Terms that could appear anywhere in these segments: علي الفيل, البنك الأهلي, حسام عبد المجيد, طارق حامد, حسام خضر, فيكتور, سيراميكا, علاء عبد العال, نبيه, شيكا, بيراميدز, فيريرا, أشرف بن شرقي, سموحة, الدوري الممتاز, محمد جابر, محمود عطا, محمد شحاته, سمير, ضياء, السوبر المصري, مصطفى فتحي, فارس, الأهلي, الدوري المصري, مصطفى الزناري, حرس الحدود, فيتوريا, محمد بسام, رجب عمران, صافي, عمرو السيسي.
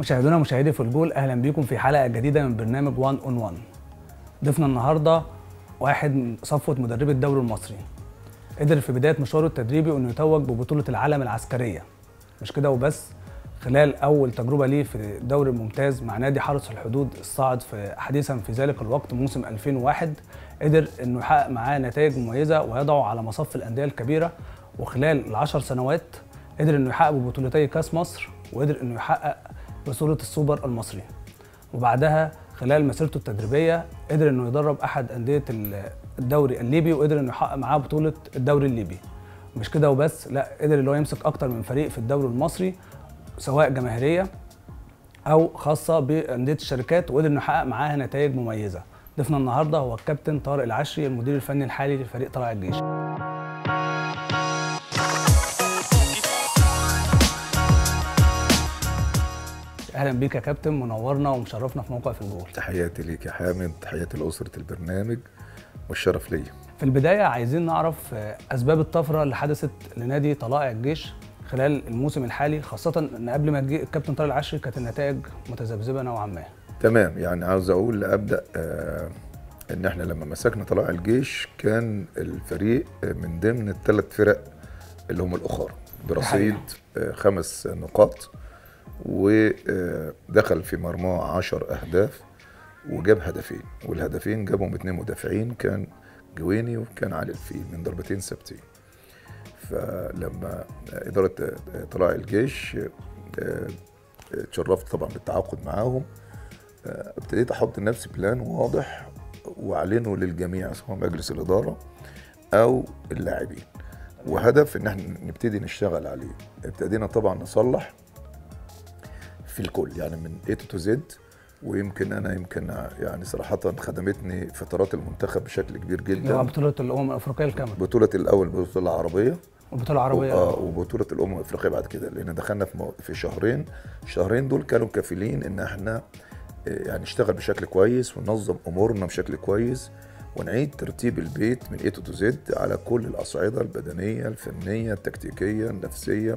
مشاهدونا مشاهدي في الجول، اهلا بيكم في حلقه جديده من برنامج 1 on 1. ضيفنا النهارده واحد من صفوه مدربي الدوري المصري، قدر في بدايه مشواره التدريبي انه يتوج ببطوله العالم العسكريه، مش كده وبس، خلال اول تجربه ليه في الدوري الممتاز مع نادي حرس الحدود الصاعد حديثا في ذلك الوقت موسم 2001، قدر انه يحقق معاه نتائج مميزه ويضعه على مصف الانديه الكبيره، وخلال ال10 سنوات قدر انه يحقق ببطولتي كأس مصر، وقدر انه يحقق بطولة السوبر المصري. وبعدها خلال مسيرته التدريبيه قدر انه يدرب احد انديه الدوري الليبي، وقدر انه يحقق معاه بطوله الدوري الليبي. مش كده وبس، لا، قدر اللي هو يمسك اكتر من فريق في الدوري المصري سواء جماهيريه او خاصه بانديه الشركات، وقدر انه يحقق معاها نتائج مميزه. ضيفنا النهارده هو الكابتن طارق العشري، المدير الفني الحالي لفريق طلائع الجيش. اهلا بيك يا كابتن، منورنا ومشرفنا في موقع في الجول. تحياتي ليك يا حامد، تحياتي لاسره البرنامج، والشرف ليا. في البدايه عايزين نعرف اسباب الطفره اللي حدثت لنادي طلائع الجيش خلال الموسم الحالي، خاصه ان قبل ما تجي الكابتن طارق العشري كانت النتائج متذبذبه نوعا ما. تمام، يعني عاوز اقول ابدا ان احنا لما مسكنا طلائع الجيش كان الفريق من ضمن ال3 فرق اللي هم الاخر برصيد 5 نقاط، ودخل في مرماه 10 أهداف وجاب هدفين، والهدفين جابهم 2 مدافعين، كان جويني وكان علي الفيل من ضربتين ثابتين. فلما إدارة طلائع الجيش اتشرفت طبعا بالتعاقد معاهم، ابتديت أحط لنفسي بلان واضح وأعلنه للجميع سواء مجلس الإدارة أو اللاعبين، وهدف إن احنا نبتدي نشتغل عليه. ابتدينا طبعا نصلح في الكل، يعني من A to Z، ويمكن انا يعني صراحه خدمتني فترات المنتخب بشكل كبير جدا. بطوله الامم الافريقيه الكامله، بطوله الاول، بطوله العربيه، وبطوله العربيه وبطوله الامم الافريقيه بعد كده، لان دخلنا في شهرين. الشهرين دول كانوا كافلين ان احنا يعني نشتغل بشكل كويس وننظم امورنا بشكل كويس، ونعيد ترتيب البيت من A to Z على كل الاصعده، البدنيه، الفنيه، التكتيكيه، النفسيه.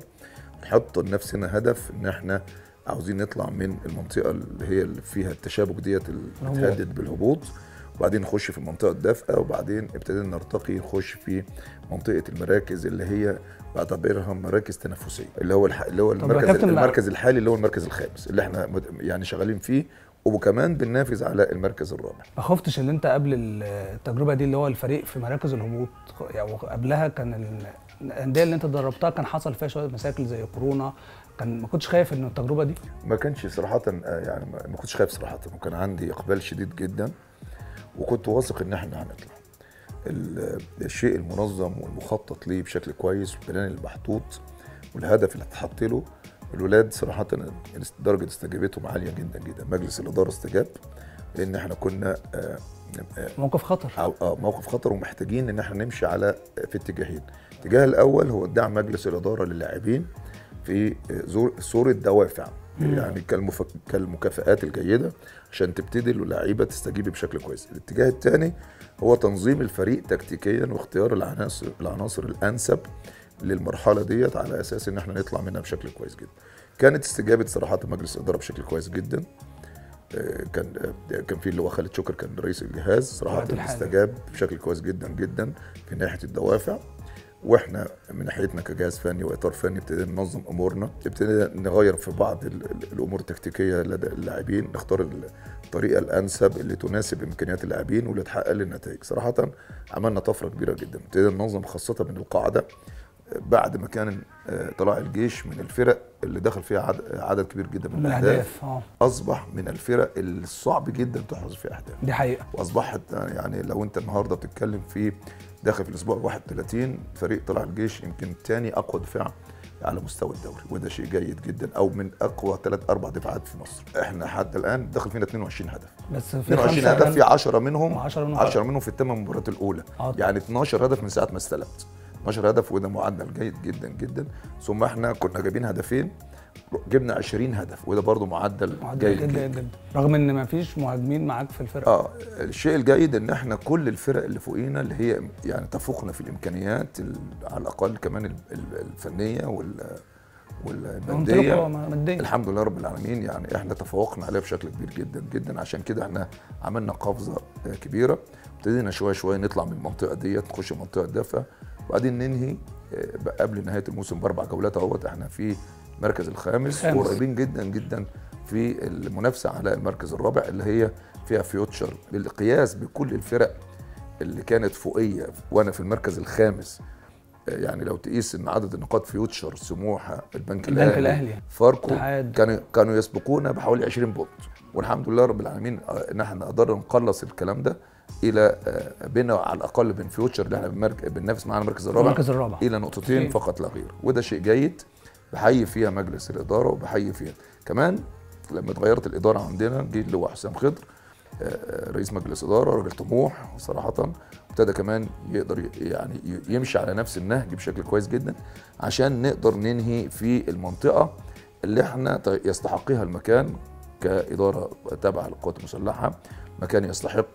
نحط لنفسنا هدف ان احنا عاوزين نطلع من المنطقه اللي هي اللي فيها التشابك ديت اللي بتهدد بالهبوط، وبعدين نخش في المنطقه الدافئه، وبعدين ابتدينا نرتقي نخش في منطقه المراكز اللي هي بعتبرها مراكز تنافسيه، اللي هو المركز الحالي اللي هو المركز الخامس اللي احنا يعني شغالين فيه، وكمان بننافس على المركز الرابع. ما خفتش اللي انت قبل التجربه دي اللي هو الفريق في مراكز الهبوط، يعني قبلها كان الانديه اللي انت دربتها كان حصل فيها شويه مشاكل زي كورونا، كان ما كنتش خايف ان التجربه دي؟ ما كانش صراحه، يعني ما كنتش خايف صراحه، وكان عندي اقبال شديد جدا، وكنت واثق ان احنا هنطلع. الشيء المنظم والمخطط ليه بشكل كويس، والبلان المحطوط والهدف اللي اتحط له، الولاد صراحه درجه استجابتهم عاليه جدا جدا. مجلس الاداره استجاب، لان احنا كنا موقف خطر، موقف خطر، ومحتاجين ان احنا نمشي على في اتجاهين. الاتجاه الاول هو دعم مجلس الاداره للاعبين في صورة دوافع، يعني كالمكافآت الجيدة عشان تبتدي اللعيبة تستجيب بشكل كويس. الاتجاه الثاني هو تنظيم الفريق تكتيكيا، واختيار العناصر الأنسب للمرحلة ديت على أساس إن احنا نطلع منها بشكل كويس جدا. كانت استجابة صراحة مجلس الإدارة بشكل كويس جدا. كان في اللي هو خالد شوكر كان رئيس الجهاز، صراحة استجاب بشكل كويس جدا جدا في ناحية الدوافع، واحنا من ناحيتنا كجهاز فني واطار فني ابتدينا ننظم امورنا، ابتدينا نغير في بعض الامور التكتيكيه لدى اللاعبين، نختار الطريقه الانسب اللي تناسب امكانيات اللاعبين واللي تحقق النتائج. صراحه عملنا طفره كبيره جدا، ابتدينا ننظم خاصه من القاعده، بعد ما كان طلائع الجيش من الفرق اللي دخل فيها عدد كبير جدا من الاهداف، اصبح من الفرق اللي صعب جدا تحرز فيها اهداف، دي حقيقه. واصبحت يعني لو انت النهارده بتتكلم في داخل في الاسبوع 31، فريق طلائع الجيش يمكن ثاني اقوى دفاع على مستوى الدوري، وده شيء جيد جدا، او من اقوى 3 4 دفاعات في مصر. احنا حتى الان دخل فينا 22 هدف، بس في 22 هدف، في 10 منهم في ال8 مباريات الاولى، يعني 12 هدف من ساعه ما استلمت، 12 هدف، وده معدل جيد جدا جدا. ثم احنا كنا جايبين هدفين، جبنا 20 هدف، وده برضه معدل جيد جدا جدا، رغم ان ما فيش مهاجمين معاك في الفرقه. الشيء الجيد ان احنا كل الفرق اللي فوقينا اللي هي يعني تفوقنا في الامكانيات على الاقل كمان الفنيه والماديه الحمد لله رب العالمين، يعني احنا تفوقنا عليها بشكل كبير جدا جدا. عشان كده احنا عملنا قفزه كبيره، ابتدينا شويه شويه نطلع من المنطقه ديت نخش منطقه الدفع، وبعدين ننهي قبل نهايه الموسم باربع جولات اهوت احنا في المركز الخامس وقريبين جدا جدا في المنافسه على المركز الرابع اللي هي فيها فيوتشر. بالقياس بكل الفرق اللي كانت فوقيه وانا في المركز الخامس، يعني لو تقيس ان عدد النقاط فيوتشر، سموحه، البنك الاهلي، فاركو، كانوا يسبقونا بحوالي 20 بونت، والحمد لله رب العالمين ان احنا قدرنا نخلص الكلام ده الى بينا على الاقل بين فيوتشر اللي احنا بننافس معانا المركز الرابع الى نقطتين فقط لا غير، وده شيء جيد بحيي فيها مجلس الاداره وبحيي فيها كمان. لما اتغيرت الاداره عندنا جه اللي هو حسام خضر رئيس مجلس اداره، راجل طموح صراحه، ابتدى كمان يقدر يعني يمشي على نفس النهج بشكل كويس جدا عشان نقدر ننهي في المنطقه اللي احنا يستحقها المكان كاداره تابعه للقوات المسلحه، مكان يستحق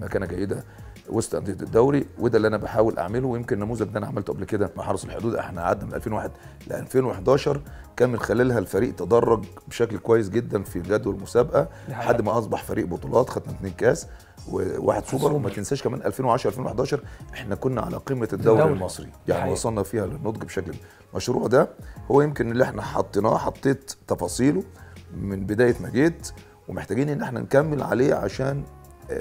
مكانه جيده وسط انديه الدوري، وده اللي انا بحاول اعمله. ويمكن النموذج ده انا عملته قبل كده مع حرس الحدود، احنا قعدنا من 2001 ل 2011 كان من خلالها الفريق تدرج بشكل كويس جدا في جدول المسابقه لحد ما اصبح فريق بطولات، خدنا 2 كاس وواحد سوبر. وما تنساش كمان 2010 2011 احنا كنا على قمه الدوري المصري، يعني وصلنا فيها للنضج بشكل. المشروع ده هو يمكن اللي احنا حطيت تفاصيله من بدايه ما جيت، ومحتاجين ان احنا نكمل عليه عشان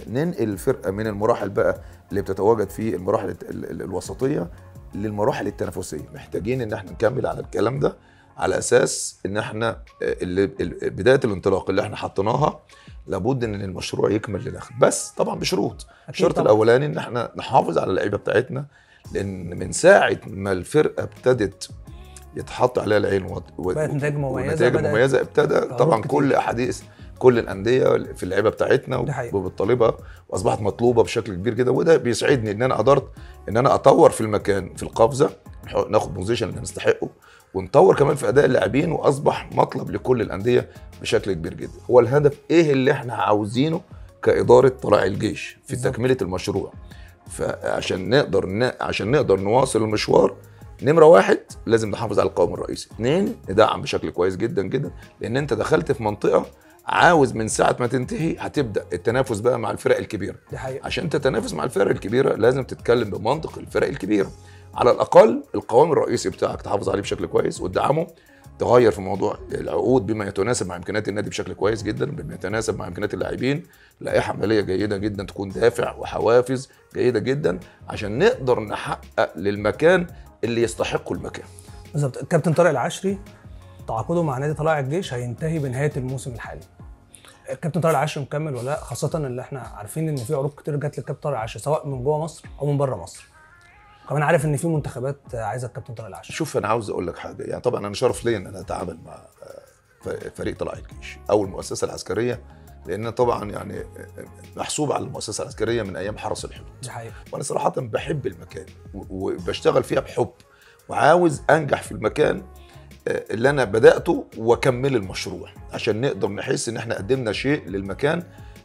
ننقل الفرقه من المراحل بقى اللي بتتواجد في المراحل الوسطيه للمراحل التنافسيه. محتاجين ان احنا نكمل على الكلام ده على اساس ان احنا بدايه الانطلاق اللي احنا حطيناها لابد ان المشروع يكمل للاخر، بس طبعا بشروط. الشرط الاولاني ان احنا نحافظ على اللعيبه بتاعتنا، لان من ساعه ما الفرقه ابتدت يتحط عليها العين ونتائج مميزه ابتدى طبعا كل احاديث كل الانديه في اللعيبه بتاعتنا وبالطالبه، واصبحت مطلوبه بشكل كبير جدا. وده بيسعدني ان انا قدرت ان انا اطور في المكان في القفزه، ناخد بوزيشن اللي نستحقه ونطور كمان في اداء اللاعبين، واصبح مطلب لكل الانديه بشكل كبير جدا. هو الهدف ايه اللي احنا عاوزينه كاداره طلائع الجيش في تكمله المشروع، فعشان نقدر نواصل المشوار. نمرة 1 لازم نحافظ على القوام الرئيسي، 2 ندعم بشكل كويس جدا جدا، لان انت دخلت في منطقه عاوز من ساعه ما تنتهي هتبدا التنافس بقى مع الفرق الكبيره. عشان تتنافس مع الفرق الكبيره لازم تتكلم بمنطق الفرق الكبيره، على الاقل القوام الرئيسي بتاعك تحافظ عليه بشكل كويس وتدعمه، تغير في موضوع العقود بما يتناسب مع امكانيات النادي بشكل كويس جدا، بما يتناسب مع امكانيات اللاعبين، لائحه ماليه جيده جدا تكون دافع وحوافز جيده جدا عشان نقدر نحقق للمكان اللي يستحقوا المكان. بالظبط. الكابتن طارق العشري تعاقده مع نادي طلائع الجيش هينتهي بنهايه الموسم الحالي. الكابتن طارق العشري مكمل ولا لا؟ خاصه اللي احنا عارفين ان في عروض كتير جت للكابتن طارق العشري سواء من جوه مصر او من بره مصر. كمان عارف ان في منتخبات عايزه الكابتن طارق العشري. شوف انا عاوز اقول لك حاجه، يعني طبعا انا شرف ليا ان انا اتعامل مع فريق طلائع الجيش او المؤسسه العسكريه، لان طبعا يعني محسوب على المؤسسه العسكريه من ايام حرس الحدود. دي حقيقة. وانا صراحه بحب المكان وبشتغل فيها بحب، وعاوز انجح في المكان اللي انا بداته واكمل المشروع عشان نقدر نحس ان احنا قدمنا شيء للمكان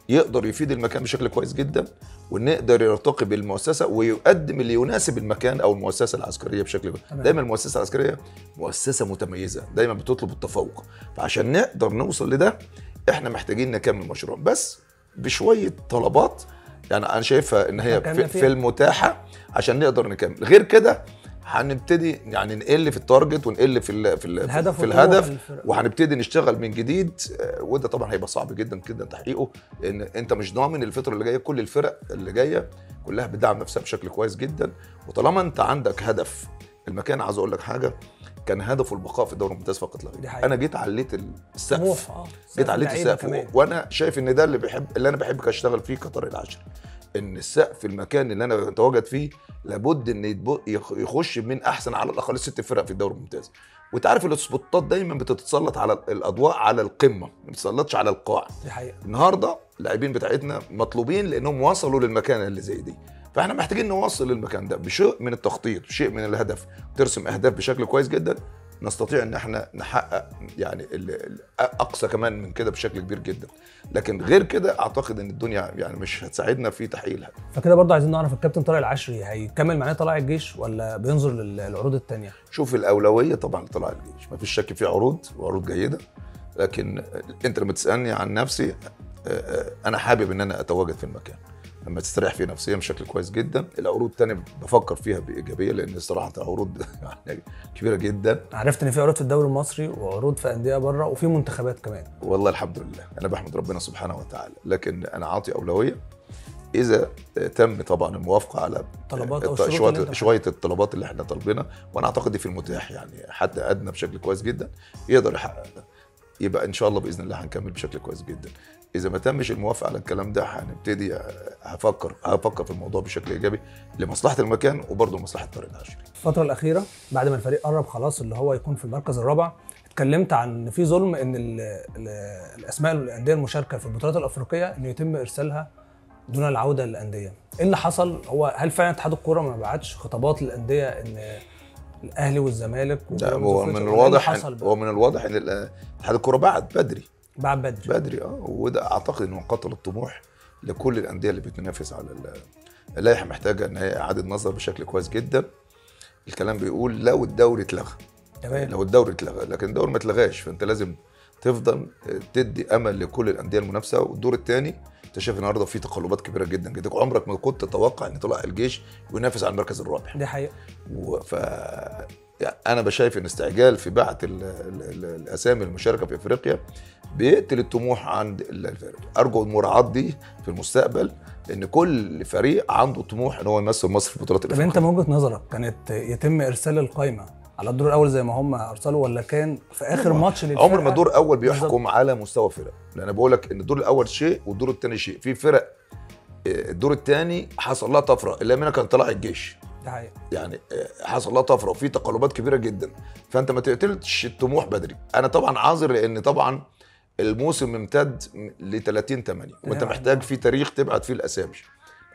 يقدر يفيد المكان بشكل كويس جدا، ونقدر يرتقي بالمؤسسه ويقدم اللي يناسب المكان او المؤسسه العسكريه بشكل كويس. دايما المؤسسه العسكريه مؤسسه متميزه، دايما بتطلب التفوق، فعشان نقدر نوصل لده احنا محتاجين نكمل مشروع بس بشويه طلبات، يعني انا شايفها ان هي في المتاحه عشان نقدر نكمل. غير كده هنبتدي يعني نقل في التارجت ونقل في الهدف وهنبتدي نشتغل من جديد، وده طبعا هيبقى صعب جدا جدا تحقيقه، لان انت مش ضامن الفتره اللي جايه. كل الفرق اللي جايه كلها بتدعم نفسها بشكل كويس جدا، وطالما انت عندك هدف المكان. عايز اقول لك حاجه، كان هدفه البقاء في الدوري الممتاز فقط لا غير. انا جيت عليت السقف، وانا شايف ان ده اللي انا بحب اشتغل فيه كطارق العشري، ان السقف المكان اللي انا بتواجد فيه لابد ان يخش من احسن على الاقل 6 فرق في الدوري الممتاز. وانت عارف السبوتات دايما بتتسلط على الاضواء على القمه، ما بتتسلطش على القاع. النهارده اللاعبين بتاعتنا مطلوبين لانهم وصلوا للمكان اللي زي دي، فاحنا محتاجين نوصل للمكان ده بشيء من التخطيط، شيء من الهدف، ترسم اهداف بشكل كويس جدا نستطيع ان احنا نحقق يعني اقصى كمان من كده بشكل كبير جدا، لكن غير كده اعتقد ان الدنيا يعني مش هتساعدنا في تحقيقها. فكده برضه عايزين نعرف الكابتن طارق العشري هيكمل معايا طلائع الجيش ولا بينظر للعروض الثانيه؟ شوف، الاولويه طبعا لطلائع الجيش، ما فيش شك في عروض وعروض جيده، لكن انت لما تسالني عن نفسي انا حابب ان انا اتواجد في المكان لما تستريح فيه نفسيا بشكل كويس جدا. العروض الثانيه بفكر فيها بايجابيه لان صراحه عروض يعني كبيره جدا. عرفت ان في عروض في الدوري المصري وعروض في انديه بره وفي منتخبات كمان. والله الحمد لله، انا بحمد ربنا سبحانه وتعالى، لكن انا عاطي اولويه اذا تم طبعا الموافقه على طلبات او شويه الطلبات اللي احنا طالبينها، وانا اعتقد في المتاح يعني حد ادنى بشكل كويس جدا يقدر يحقق ده، يبقى ان شاء الله باذن الله هنكمل بشكل كويس جدا. اذا ما تمش الموافقه على الكلام ده هنبتدي هفكر في الموضوع بشكل ايجابي لمصلحه المكان وبرضه لمصلحه طارق العشري. الفتره الاخيره بعد ما الفريق قرب خلاص اللي هو يكون في المركز الرابع، اتكلمت عن ان في ظلم ان الاسماء الانديه المشاركه في البطولات الافريقيه انه يتم ارسالها دون العوده للانديه. ايه اللي حصل؟ هو هل فعلا اتحاد الكوره ما بعتش خطابات للانديه ان الاهلي والزمالك؟ هو من الواضح ان اتحاد الكوره بعت بدري وده اعتقد انه قتل الطموح لكل الانديه اللي بتنافس على اللائحه. محتاجه ان هي اعاده نظر بشكل كويس جدا. الكلام بيقول لو الدوري اتلغى، تمام، لو الدوري اتلغى، لكن الدوري ما اتلغاش، فانت لازم تفضل تدي امل لكل الانديه المنافسه. والدور الثاني انت شايف النهارده في تقلبات كبيره جدا جدا، عمرك ما كنت تتوقع ان طلائع الجيش ينافس على المركز الرابع، دي حقيقه. يعني انا بشايف ان استعجال في بعت الاسامي المشاركه في افريقيا بيقتل الطموح عند الفريق. ارجو المراعاه دي في المستقبل، لان كل فريق عنده طموح ان هو يمثل مصر في بطولات الافريقيا. طب انت من وجهه نظرك كانت يتم ارسال القائمه على الدور الاول زي ما هم ارسلوا، ولا كان في اخر ماتش للفرقه؟ عمر ما الدور الاول بيحكم على مستوى فرق، لان انا بقول لك ان الدور الاول شيء والدور الثاني شيء. في فرق الدور الثاني حصل لها طفره، اللي منها كان طلع الجيش، يعني حصل لها طفره وفي تقلبات كبيره جدا، فانت ما تقتلش الطموح بدري. انا طبعا عاذر لان طبعا الموسم ممتد ل 30/8 وانت محتاج في تاريخ تبعت فيه الاسامي،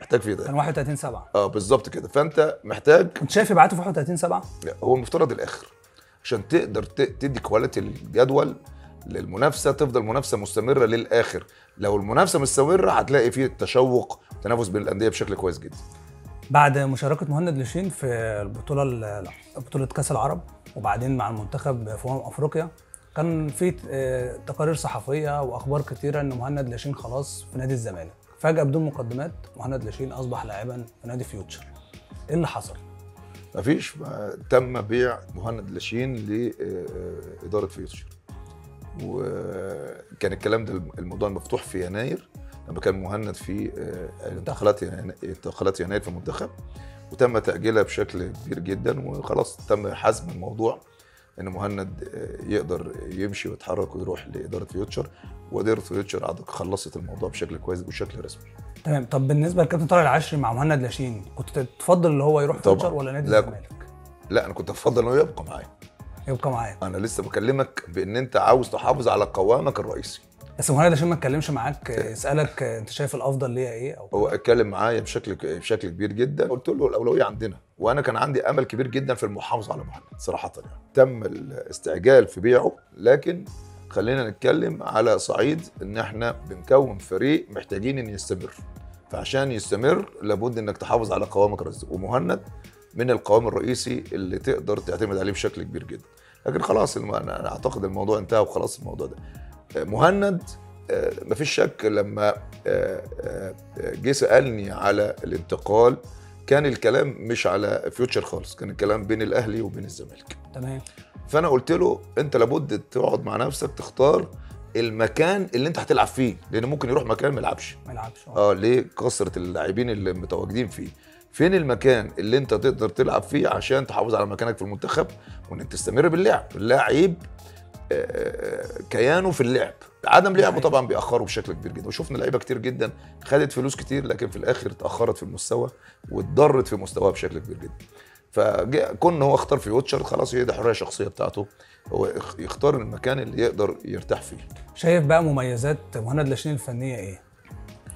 محتاج في ده كان 31/7 بالظبط كده، فانت محتاج. انت شايف يبعتوا في 31/7 هو المفترض الاخر عشان تقدر تدي كواليتي الجدول للمنافسه، تفضل منافسه مستمره للاخر. لو المنافسه مستمره هتلاقي فيه تشوق وتنافس بين الانديه بشكل كويس جدا. بعد مشاركة مهند لاشين في بطولة كأس العرب وبعدين مع المنتخب في أمم أفريقيا، كان في تقارير صحفية وأخبار كتيرة إن مهند لاشين خلاص في نادي الزمالك. فجأة بدون مقدمات مهند لاشين أصبح لاعبا في نادي فيوتشر. إيه اللي حصل؟ مفيش، تم بيع مهند لاشين لإدارة فيوتشر، وكان الكلام ده الموضوع مفتوح في يناير لما كان مهند في انتقالات يناير في المنتخب، وتم تأجيلها بشكل كبير جدا، وخلاص تم حسم الموضوع ان مهند يقدر يمشي ويتحرك ويروح لإدارة فيوتشر، وإدارة فيوتشر اعتقد خلصت الموضوع بشكل كويس وبشكل رسمي. تمام. طب بالنسبة للكابتن طارق العشري مع مهند لاشين، كنت تفضل اللي هو يروح فيوتشر ولا نادي الزمالك؟ لا، انا كنت افضل انه يبقى معايا. انا لسه بكلمك بان انت عاوز تحافظ على قوامك الرئيسي. بس مهند لاشين ما اتكلمش معاك اسالك انت شايف الافضل ليا ايه؟ او هو اتكلم معايا بشكل كبير جدا، قلت له الاولويه عندنا، وانا كان عندي امل كبير جدا في المحافظه على مهند صراحه. يعني تم الاستعجال في بيعه، لكن خلينا نتكلم على صعيد ان احنا بنكون فريق محتاجين ان يستمر، فعشان يستمر لابد انك تحافظ على قوامك الرئيسي، ومهند من القوام الرئيسي اللي تقدر تعتمد عليه بشكل كبير جدا. لكن خلاص انا اعتقد الموضوع انتهى وخلاص. الموضوع ده مهند مفيش شك لما جه سالني على الانتقال كان الكلام مش على فيوتشر خالص، كان الكلام بين الاهلي وبين الزمالك، تمام. فانا قلت له انت لابد تقعد مع نفسك تختار المكان اللي انت هتلعب فيه، لان ممكن يروح مكان ما يلعبش ليه كثره اللاعبين اللي متواجدين فيه. فين المكان اللي انت تقدر تلعب فيه عشان تحافظ على مكانك في المنتخب وانك تستمر باللعب؟ اللاعب كيانه في اللعب، عدم لعبه طبعا بيأخره بشكل كبير جدا، وشفنا لعيبه كتير جدا خدت فلوس كتير لكن في الاخر اتأخرت في المستوى واتضرت في مستواها بشكل كبير جدا. فكون هو اختار فيوتشر خلاص، هي دي الحريه الشخصيه بتاعته، هو يختار المكان اللي يقدر يرتاح فيه. شايف بقى مميزات مهند لاشين الفنيه ايه؟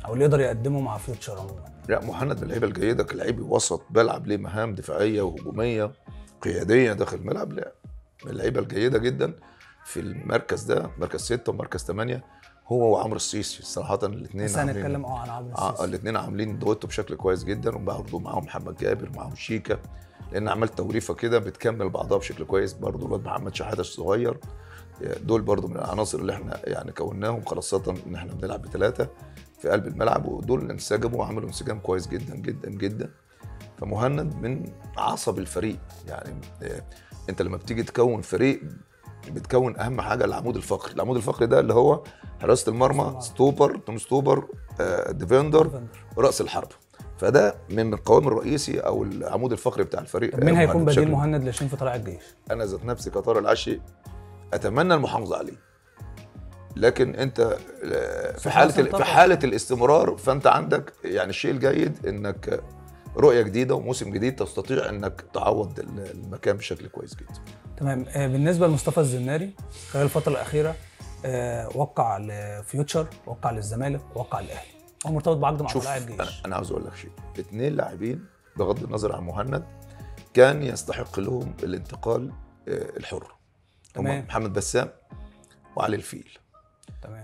او اللي يقدر يقدمه مع فيوتشر عموما؟ لا، مهند من اللعيبه الجيده، كلاعب وسط بلعب ليه مهام دفاعيه وهجوميه قياديه داخل الملعب، لا اللعيبه الجيده جدا في المركز ده، مركز 6 ومركز 8 هو وعمرو السيسي. صراحه الاثنين هنتكلم عن عمرو السيسي، الاثنين عاملين دويتو بشكل كويس جدا، وبرضه معاهم محمد جابر، معاهم شيكا، لان عملت توريفه كده بتكمل بعضها بشكل كويس. برضه الواد محمد شحاته الصغير، دول برضه من العناصر اللي احنا يعني كوناهم، خاصه ان احنا بنلعب بثلاثه في قلب الملعب، ودول انسجموا وعملوا انسجام كويس جدا جدا جدا. فمهند من عصب الفريق، يعني انت لما بتيجي تكون فريق بتكون اهم حاجه العمود الفقري. العمود الفقري ده اللي هو حراسه المرمى، ستوبر، تون ستوبر، ديفندر، راس الحربه. فده من القوام الرئيسي او العمود الفقري بتاع الفريق. مين هيكون بديل مهند لاشين في طلائع الجيش؟ انا ذات نفسي كطارق العشري اتمنى المحافظه عليه، لكن انت في حاله الاستمرار، فانت عندك يعني الشيء الجيد انك رؤيه جديده وموسم جديد تستطيع انك تعوض المكان بشكل كويس جدا. تمام. بالنسبه لمصطفى الزناري، خلال الفتره الاخيره وقع لفيوتشر، وقع للزمالك، وقع للاهلي، هو مرتبط بعقد مع طلائع الجيش. انا عاوز اقول لك شيء، اثنين لاعبين بغض النظر عن مهند كان يستحق لهم الانتقال الحر، هم محمد بسام وعلي الفيل. تمام.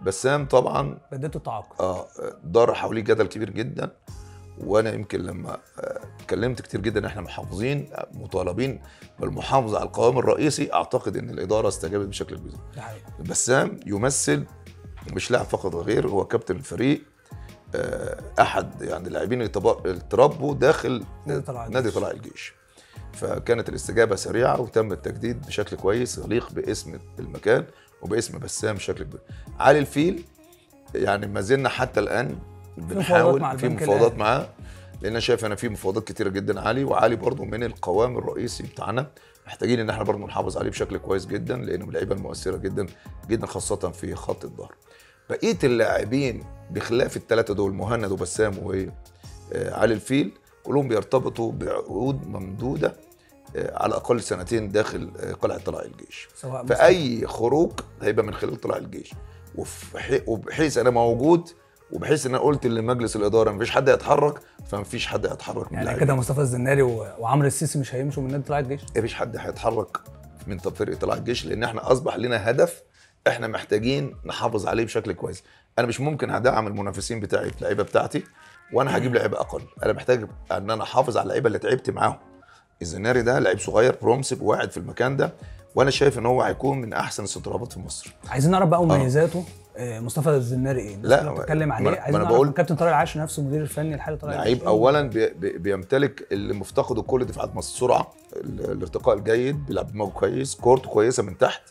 وبسام طبعا بدته التعاقد دار حواليه جدل كبير جدا، وانا يمكن لما اتكلمت كتير جدا احنا محافظين مطالبين بالمحافظه على القوام الرئيسي، اعتقد ان الاداره استجابت بشكل كبير. بسام يمثل مش لاعب فقط غير، هو كابتن الفريق، احد يعني اللاعبين اللي تربوا داخل نادي طلائع الجيش. فكانت الاستجابه سريعه وتم التجديد بشكل كويس يليق باسم المكان وباسم بسام بشكل كبير. علي الفيل يعني ما زلنا حتى الان بنحاول في مفاوضات معاه، لان انا شايف في مفاوضات كتيره جدا علي، وعلي برضه من القوام الرئيسي بتاعنا، محتاجين ان احنا برضه نحافظ عليه بشكل كويس جدا، لانه من اللعيبه المؤثره جدا جدا خاصه في خط الظهر. بقيه اللاعبين بخلاف الثلاثه دول، مهند وبسام وعلي الفيل، كلهم بيرتبطوا بعقود ممدودة على أقل سنتين داخل قلعة طلائع الجيش. فأي خروج هيبقى من خلال طلائع الجيش، وبحيث أنا موجود، وبحيث أنا قلت لمجلس الإدارة مفيش حد هيتحرك، فمفيش حد هيتحرك. يعني كده مصطفى الزناري وعمرو السيسي مش هيمشوا من نادي طلائع الجيش؟ مفيش حد هيتحرك من فريق طلائع الجيش، لأن إحنا أصبح لنا هدف إحنا محتاجين نحافظ عليه بشكل كويس. أنا مش ممكن هدعم المنافسين بتاعي، اللعيبة بتاعتي، وانا هجيب لعيبه اقل. انا محتاج ان انا احافظ على اللعيبه اللي تعبت معاهم. الزناري ده لعيب صغير برومسيب وقاعد في المكان ده، وانا شايف ان هو هيكون من احسن السنترات في مصر. عايزين نعرف بقى مميزاته مصطفى الزناري ايه؟ لا بتكلم عليه، عايزين نعرف كابتن طارق العشري نفسه، المدير الفني الحالي طارق العشري. لعيب اولا بيمتلك اللي مفتقده كل دفاعات مصر، السرعه، الارتقاء الجيد، بيلعب دماغه كويس، كورته كويسه من تحت،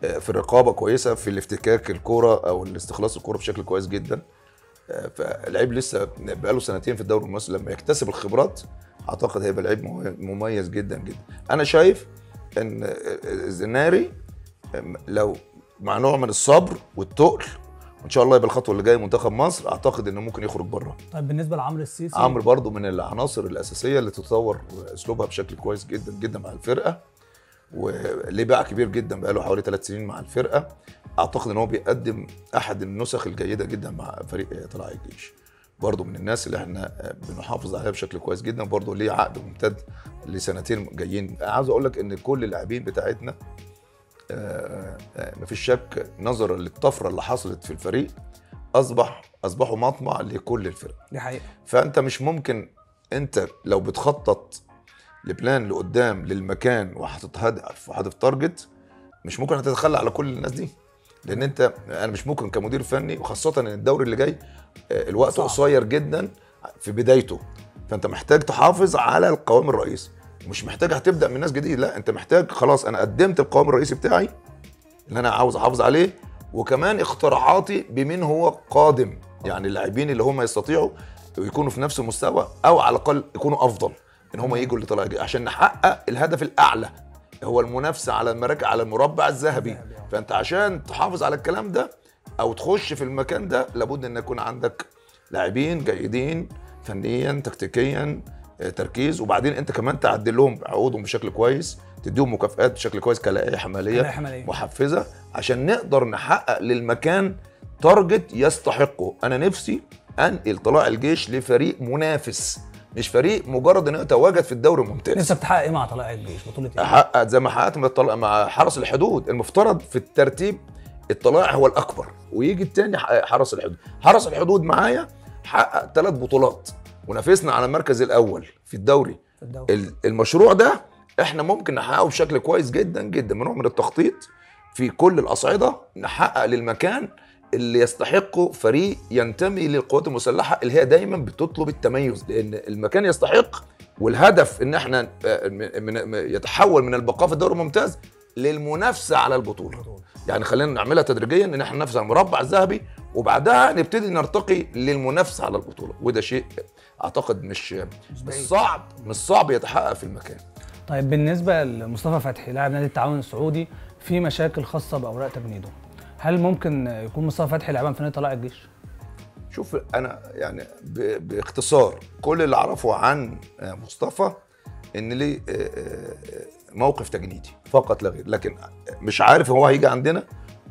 في الرقابه كويسه، في الافتكاك الكوره او الاستخلاص الكوره بشكل كويس جدا. فاللعيب لسه بقاله سنتين في الدوري المصري، لما يكتسب الخبرات اعتقد هيبقى لعيب مميز جدا جدا. انا شايف ان الزناري لو مع نوع من الصبر والتقل، وان شاء الله يبقى الخطوه اللي جايه منتخب مصر، اعتقد انه ممكن يخرج بره. طيب بالنسبه لعمرو السيسي، عمرو برضه من العناصر الاساسيه اللي تتطور اسلوبها بشكل كويس جدا جدا مع الفرقه، وليه باع كبير جدا بقاله حوالي 3 سنين مع الفرقه. اعتقد ان هو بيقدم احد النسخ الجيده جدا مع فريق طلائع الجيش، برضه من الناس اللي احنا بنحافظ عليها بشكل كويس جدا، برضه ليه عقد ممتد لسنتين جايين. عاوز اقول لك ان كل اللاعبين بتاعتنا مفيش شك نظرا للطفره اللي حصلت في الفريق اصبحوا مطمع لكل الفرق. دي حقيقه. فانت مش ممكن، انت لو بتخطط لبلان لقدام للمكان وحاطط هدف وحاطط تارجت، مش ممكن هتتخلى على كل الناس دي، لان انت انا مش ممكن كمدير فني، وخاصه ان الدوري اللي جاي الوقت قصير جدا في بدايته، فانت محتاج تحافظ على القوام الرئيسي، مش محتاج هتبدا من ناس جديد، لا انت محتاج خلاص انا قدمت القوام الرئيسي بتاعي اللي انا عاوز احافظ عليه، وكمان اقتراحاتي بمن هو قادم، يعني اللاعبين اللي هم يستطيعوا ويكونوا في نفس المستوى او على الاقل يكونوا افضل ان هم يجوا لطلائع الجيش، عشان نحقق الهدف الاعلى هو المنافسه على المراكز على المربع الذهبي. فانت عشان تحافظ على الكلام ده او تخش في المكان ده، لابد ان يكون عندك لاعبين جيدين فنيا تكتيكيا تركيز، وبعدين انت كمان تعدل لهم عقودهم بشكل كويس، تديهم مكافئات بشكل كويس، كلاعيبه حماليه محفزه، عشان نقدر نحقق للمكان تارجت يستحقه. انا نفسي انقل طلائع الجيش لفريق منافس، مش فريق مجرد انه يتواجد في الدوري الممتاز. لسه بتحقق ايه مع طلائع الجيش؟ بطوله ايه؟ حققت زي ما حققت مع حرس الحدود. المفترض في الترتيب الطلائع هو الاكبر ويجي الثاني حرس الحدود. حرس الحدود معايا حقق 3 بطولات ونافسنا على المركز الاول في الدوري. المشروع ده احنا ممكن نحققه بشكل كويس جدا جدا، من نوع من التخطيط في كل الاصعده نحقق للمكان اللي يستحقه فريق ينتمي للقوات المسلحه اللي هي دايما بتطلب التميز، لان المكان يستحق والهدف ان احنا يتحول من البقاء في الدوري الممتاز للمنافسه على البطوله. يعني خلينا نعملها تدريجيا ان احنا ننافس على المربع الذهبي وبعدها نبتدي نرتقي للمنافسه على البطوله، وده شيء اعتقد مش صعب يتحقق في المكان. طيب بالنسبه لمصطفى فتحي لاعب نادي التعاون السعودي في مشاكل خاصه باوراق تجنيده، هل ممكن يكون مصطفى فتحي لاعبان في نادي طلائع الجيش؟ شوف انا يعني باختصار كل اللي اعرفه عن مصطفى ان ليه موقف تجنيدي فقط لا غير، لكن مش عارف هو هيجي عندنا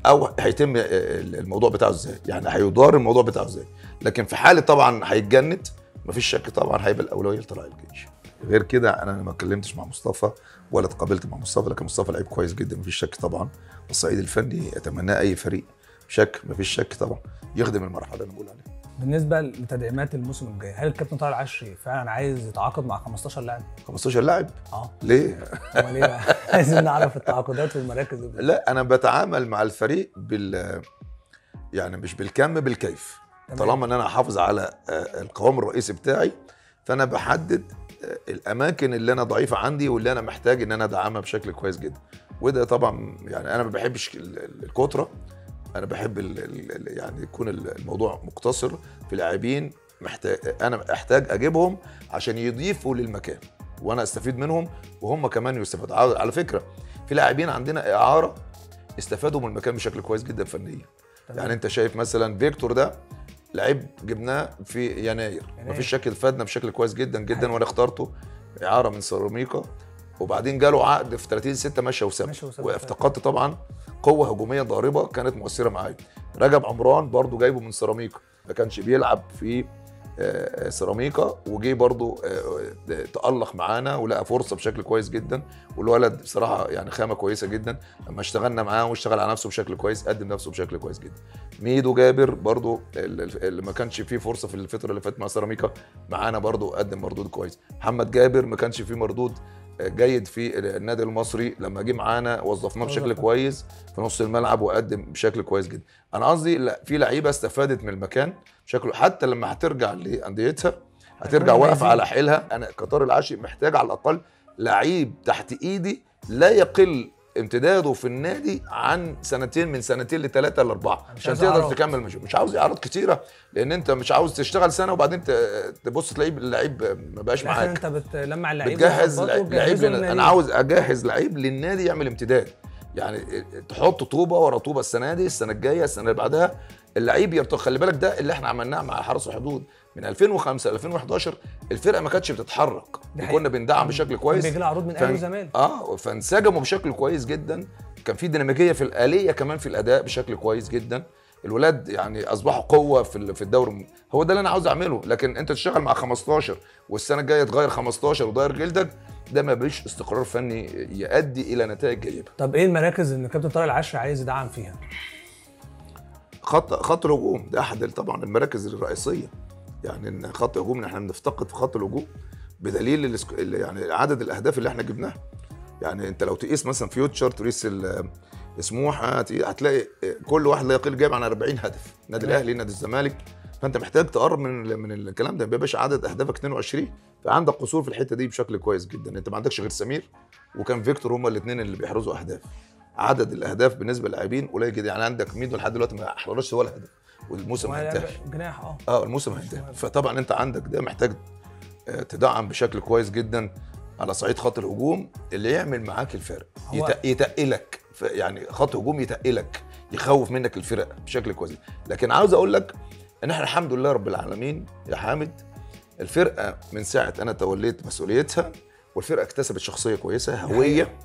او هيتم الموضوع بتاعه ازاي، يعني هيدار الموضوع بتاعه ازاي، لكن في حاله طبعا هيتجند مفيش شك طبعا هيبقى الاولويه لطلائع الجيش. غير كده انا ما اتكلمتش مع مصطفى ولا اتقابلت مع مصطفى، لكن مصطفى لعيب كويس جدا مفيش شك طبعا، والصعيد الفني اتمناه اي فريق شك مفيش شك طبعا يخدم المرحله اللي انا بقول عليها. بالنسبه لتدعيمات الموسم الجاي، هل الكابتن طارق العشري فعلا عايز يتعاقد مع 15 لاعب؟ 15 لاعب؟ اه ليه؟ امال ايه بقى؟ عايزين نعرف التعاقدات والمراكز. لا انا بتعامل مع الفريق يعني مش بالكم بالكيف، طالما ان انا احافظ على القوام الرئيسي بتاعي فانا بحدد الاماكن اللي انا ضعيفه عندي واللي انا محتاج ان انا ادعمها بشكل كويس جدا، وده طبعا يعني انا ما بحبش الكتره، انا بحب يعني يكون الموضوع مقتصر في لاعبين انا احتاج اجيبهم عشان يضيفوا للمكان وانا استفيد منهم وهم كمان يستفادوا. على فكره في لاعبين عندنا اعاره استفادوا من المكان بشكل كويس جدا فنيا، يعني انت شايف مثلا فيكتور ده لعيب جبناه في يناير مفيش شك فادنا بشكل كويس جدا جدا، وانا اخترته اعاره من سيراميكا وبعدين جاله عقد في 30/6 مشى وسابه، وافتقدت طبعا قوه هجوميه ضاربه كانت مؤثره معايا. رجب عمران برضو جايبه من سيراميكا، ما كانش بيلعب في سيراميكا وجي برضو تألق معانا ولقى فرصه بشكل كويس جدا، والولد بصراحه يعني خامه كويسه جدا لما اشتغلنا معاه واشتغل على نفسه بشكل كويس قدم نفسه بشكل كويس جدا. ميدو جابر برضو اللي ما كانش فيه فرصه في الفتره اللي فاتت مع سيراميكا معانا برضو قدم مردود كويس. محمد جابر ما كانش فيه مردود جيد في النادي المصري، لما جه معانا وظفناه بشكل كويس في نص الملعب وقدم بشكل كويس جدا. انا قصدي لا في لعيبه استفادت من المكان شكله، حتى لما هترجع لانديتها هترجع واقفه على حيلها. انا كطارق العشري محتاج على الاقل لعيب تحت ايدي لا يقل امتداده في النادي عن سنتين، من 2 ل3 ل4 عشان تقدر تكمل مشوار. مش عاوز اعراض كتيره لان انت مش عاوز تشتغل سنه وبعدين تبص تلاقي اللعيب ما بقاش معاك، انت بتلمع اللعيب بتجهز لعيب. انا عاوز اجهز لعيب للنادي يعمل امتداد، يعني تحط طوبه ورا طوبه السنه دي السنه الجايه السنه اللي بعدها اللعيب يرتقي. خلي بالك ده اللي احنا عملناه مع حرس الحدود من 2005 ل 2011 الفرقه ما كانتش بتتحرك وكنا بندعم بشكل كويس، كان بيجي لها عروض من اهلي وزمالك فانسجموا بشكل كويس جدا، كان في ديناميكيه في الاليه كمان في الاداء بشكل كويس جدا. الولاد يعني اصبحوا قوه في الدوري، هو ده اللي انا عاوز اعمله. لكن انت تشتغل مع 15 والسنه الجايه تغير 15 وتغير جلدك، ده ما بيش استقرار فني يؤدي الى نتائج جيده. طب ايه المراكز اللي الكابتن طارق العشري عايز يدعم فيها؟ خط الهجوم ده احد طبعا المراكز الرئيسيه، يعني ان خط الهجوم احنا بنفتقد في خط الهجوم بدليل يعني عدد الاهداف اللي احنا جبناها. يعني انت لو تقيس مثلا فيوتشر تقيس سموحه هتلاقي كل واحد لا يقل جايب عن 40 هدف، نادي الاهلي نادي الزمالك، فانت محتاج تقرب من الكلام ده. ما بيبقاش عدد اهدافك 22، فعندك قصور في الحته دي بشكل كويس جدا. انت ما عندكش غير سمير وكان فيكتور هما الاثنين اللي بيحرزوا اهداف، عدد الاهداف بالنسبه للاعبين قليل جدا. يعني عندك ميدو لحد دلوقتي ما احرزش ولا هدف والموسم هينتهي جناح الموسم هينتهي، فطبعا انت عندك ده محتاج تدعم بشكل كويس جدا على صعيد خط الهجوم اللي يعمل معاك الفرق يتقلك، يعني خط هجوم يتقلك يخوف منك الفرق بشكل كويس. لكن عاوز اقول لك ان احنا الحمد لله رب العالمين يا حامد الفرقه من ساعه انا توليت مسؤوليتها والفرقه اكتسبت شخصيه كويسه هويه،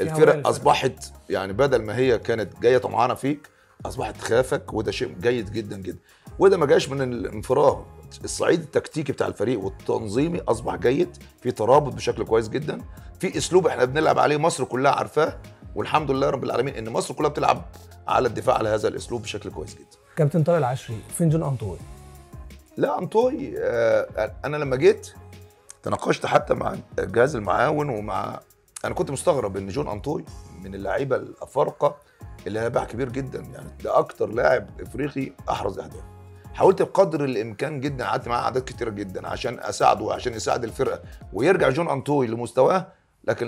الفرق اصبحت يعني بدل ما هي كانت جايه طمعانه فيك اصبحت تخافك، وده شيء جيد جدا جدا. وده ما جاش من الانفراد. الصعيد التكتيكي بتاع الفريق والتنظيمي اصبح جيد، في ترابط بشكل كويس جدا، في اسلوب احنا بنلعب عليه مصر كلها عارفاه، والحمد لله رب العالمين ان مصر كلها بتلعب على الدفاع على هذا الاسلوب بشكل كويس جدا. كابتن طارق العشري، فين جون أنتوي؟ لا أنتوي انا لما جيت تناقشت حتى مع الجهاز المعاون ومع، انا كنت مستغرب ان جون أنتوي من اللعيبه الافارقه اللي باع كبير جدا، يعني ده اكتر لاعب افريقي احرز اهداف. حاولت بقدر الامكان جدا، قعدت معاه عادات كتيره جدا عشان اساعده وعشان يساعد الفرقه ويرجع جون أنتوي لمستواه، لكن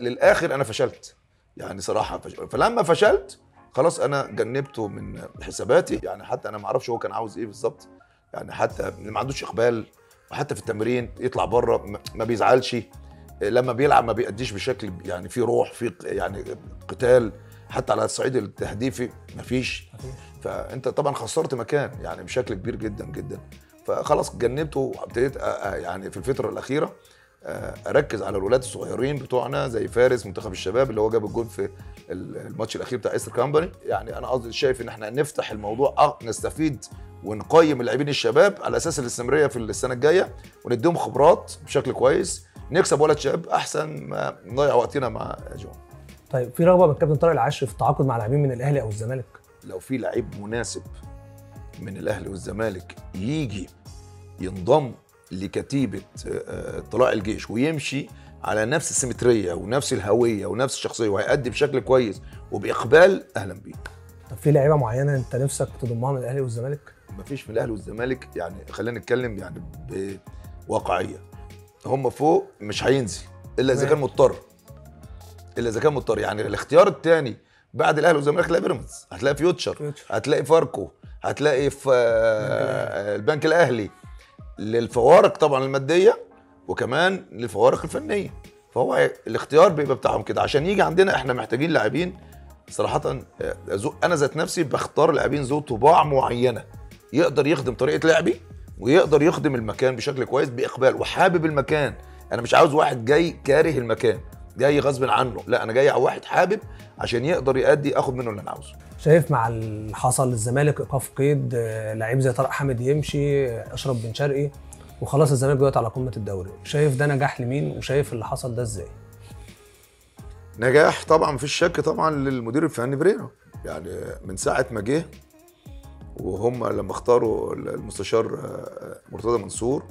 للاخر انا فشلت، يعني صراحه فشلت. فلما فشلت خلاص انا جنبته من حساباتي، يعني حتى انا ما اعرفش هو كان عاوز ايه بالظبط، يعني حتى ما عندوش اقبال، وحتى في التمرين يطلع بره ما بيزعلش، لما بيلعب ما بيأديش بشكل يعني في روح، في يعني قتال، حتى على الصعيد التهديفي مفيش. فانت طبعا خسرت مكان يعني بشكل كبير جدا جدا، فخلاص جنبته. وابتديت يعني في الفتره الاخيره اركز على الولاد الصغيرين بتوعنا زي فارس منتخب الشباب اللي هو جاب الجول في الماتش الاخير بتاع إيستر كامباني. يعني انا قصدي شايف ان احنا نفتح الموضوع، نستفيد ونقيم اللاعبين الشباب على اساس الاستمراريه في السنه الجايه، ونديهم خبرات بشكل كويس، نكسب ولد شاب احسن ما نضيع وقتنا مع جون. طيب، في رغبه من الكابتن طارق العشري في التعاقد مع لاعبين من الاهلي او الزمالك؟ لو في لعيب مناسب من الاهلي والزمالك يجي ينضم لكتيبه طلائع الجيش ويمشي على نفس السيمتريه ونفس الهويه ونفس الشخصيه وهيأدي بشكل كويس وباقبال، اهلا بيه. طب في لعيبه معينه انت نفسك تضمها من الاهلي والزمالك؟ مفيش من الاهلي والزمالك، يعني خلينا نتكلم يعني بواقعيه، هم فوق مش هينزل الا اذا كان مضطر، الا اذا كان مضطر. يعني الاختيار الثاني بعد الاهلي والزمالك هتلاقي بيراميدز، هتلاقي فيوتشر، هتلاقي فاركو، هتلاقي في البنك الاهلي، للفوارق طبعا الماديه وكمان للفوارق الفنيه. فهو الاختيار بيبقى بتاعهم كده. عشان يجي عندنا احنا محتاجين لاعبين صراحه، انا ذات نفسي بختار لاعبين ذو طباع معينه، يقدر يخدم طريقه لعبي ويقدر يخدم المكان بشكل كويس باقبال وحابب المكان. انا مش عاوز واحد جاي كاره المكان، جاي غصب عنه، لا انا جاي على واحد حابب عشان يقدر يأدي، اخد منه اللي انا عاوزه. شايف مع اللي حصل للزمالك ايقاف قيد، لعيب زي طارق حامد يمشي، اشرف بن شرقي، وخلاص الزمالك دلوقتي على قمه الدوري، شايف ده نجاح لمين وشايف اللي حصل ده ازاي؟ نجاح طبعا مفيش شك طبعا للمدير الفني بريرة، يعني من ساعه ما جه وهم لما اختاروا المستشار مرتضى منصور.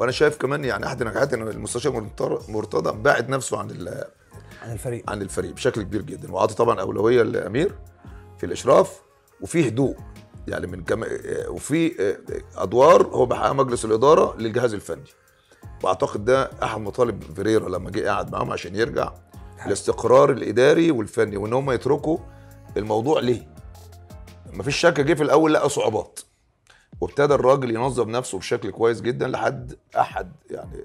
وانا شايف كمان يعني احد نجاحات ان المستشار مرتضى بعد نفسه عن الفريق بشكل كبير جدا، وعطى طبعا اولويه لامير في الاشراف، وفي هدوء يعني وفي ادوار هو بحقها مجلس الاداره للجهاز الفني. واعتقد ده احد مطالب فيريرا لما جه قعد معاهم عشان يرجع الاستقرار الاداري والفني، وان هم يتركوا الموضوع ليه. مفيش شك جه في الاول لقى صعوبات، وابتدى الراجل ينظم نفسه بشكل كويس جدا لحد احد يعني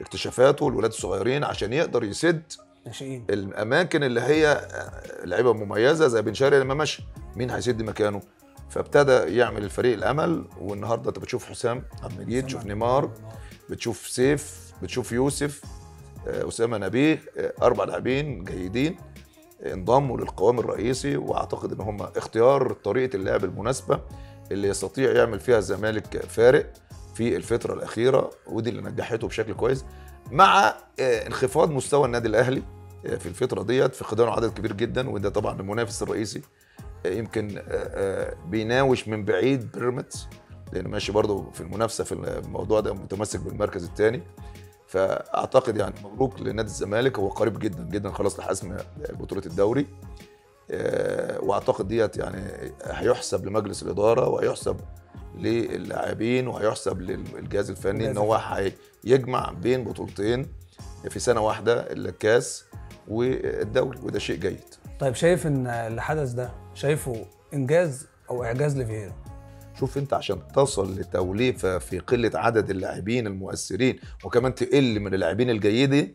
اكتشافاته الولاد الصغيرين عشان يقدر يسد ناشئين الاماكن اللي هي لعيبه مميزه زي بن شرقي لما مشى، مين هيسد مكانه؟ فابتدى يعمل الفريق الامل. والنهارده انت بتشوف حسام عبد المجيد، بتشوف نيمار، بتشوف سيف، بتشوف يوسف، اسامه نبيه، اربع لاعبين جيدين انضموا للقوام الرئيسي. واعتقد ان هم اختيار طريقه اللعب المناسبه اللي يستطيع يعمل فيها الزمالك فارق في الفتره الاخيره، ودي اللي نجحته بشكل كويس مع انخفاض مستوى النادي الاهلي في الفتره ديت، فقدانه عدد كبير جدا، وده طبعا المنافس الرئيسي يمكن بيناوش من بعيد بيراميدز، لان ماشي برضه في المنافسه في الموضوع ده، متمسك بالمركز الثاني. فاعتقد يعني مبروك لنادي الزمالك، هو قريب جدا جدا خلاص لحسم بطوله الدوري، واعتقد ديت يعني هيحسب لمجلس الاداره وهيحسب للاعبين وهيحسب للجهاز الفني ان هو هيجمع بين بطولتين في سنه واحده، الكاس والدوري، وده شيء جيد. طيب، شايف ان اللي حدث ده شايفه انجاز او اعجاز لفييرا؟ شوف انت عشان تصل لتوليفه في قله عدد اللاعبين المؤثرين وكمان تقل من اللاعبين الجيدين،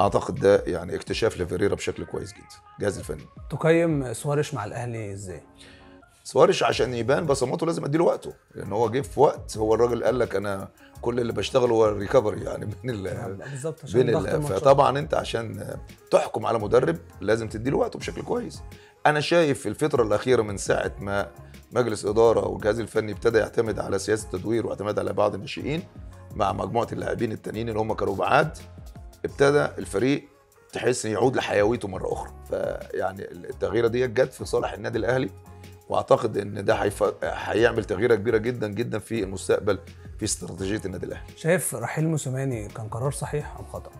اعتقد ده يعني اكتشاف لفيريرا بشكل كويس جدا، الجهاز الفني. تقيم سواريش مع الاهلي ازاي؟ سواريش عشان يبان بصماته لازم اديله وقته، لان هو جه في وقت هو الراجل قال لك انا كل اللي بشتغله هو الريكفري، يعني بالظبط. فطبعا انت عشان تحكم على مدرب لازم تديله وقته بشكل كويس. انا شايف الفتره الاخيره من ساعه ما مجلس إدارة والجهاز الفني ابتدى يعتمد على سياسة تدوير واعتماد على بعض الناشئين مع مجموعة اللاعبين التانيين اللي هم كانوا بعاد، ابتدى الفريق تحس يعود لحيويته مرة أخرى. فيعني التغييرة دي جت في صالح النادي الأهلي، واعتقد ان ده هيعمل تغييره كبيره جدا جدا في المستقبل في استراتيجيه النادي الاهلي. شايف رحيل موسيماني كان قرار صحيح ام خطا؟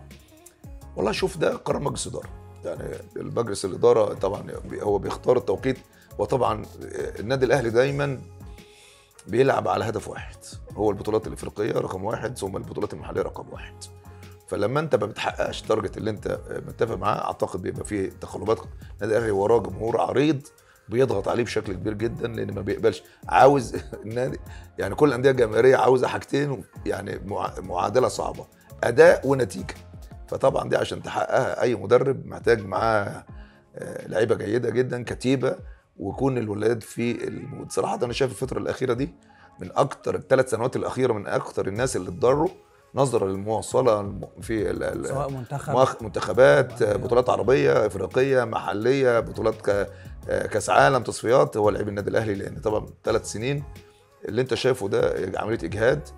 والله شوف، ده قرار مجلس اداره، يعني المجلس الاداره طبعا هو بيختار التوقيت، وطبعا النادي الاهلي دايما بيلعب على هدف واحد، هو البطولات الافريقيه رقم واحد ثم البطولات المحليه رقم واحد. فلما انت ما بتحققش التارجت اللي انت متفق معاه اعتقد بيبقى فيه تقلبات. النادي الاهلي وراه جمهور عريض بيضغط عليه بشكل كبير جدا لان ما بيقبلش، عاوز النادي يعني كل الانديه الجماهيريه عاوزه حاجتين، يعني معادله صعبه، اداء ونتيجه. فطبعا دي عشان تحققها اي مدرب محتاج معاه لعيبه جيده جدا، كتيبه، ويكون الولاد في المود. صراحه انا شايف الفتره الاخيره دي من اكتر الثلاث سنوات الاخيره من اكتر الناس اللي اتضروا نظرا للمواصله في سواء منتخبات، بطولات عربيه، افريقيه، محليه، بطولات كاس عالم، تصفيات، هو لعيب النادي الاهلي. لان طبعا 3 سنين اللي انت شايفه ده عمليه اجهاد،